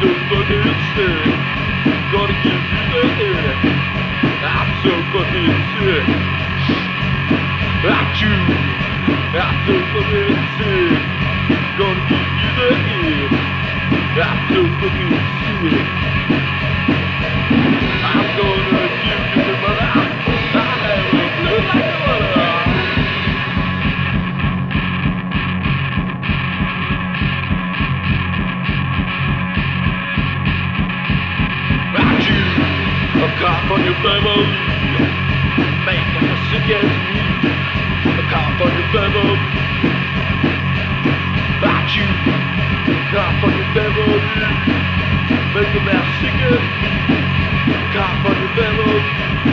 so fucking sick. Gonna give you the headache. I'm so fucking sick. At you. I'm so fucking sick. Gonna give you the headache. I'm so fucking sick. I'm gonna give you the mother. I have a blue like the mother. A cop on your family, make them as sick as me. A cop on your family, about you. A cop on your family, make them as sick as me. A cop on your family.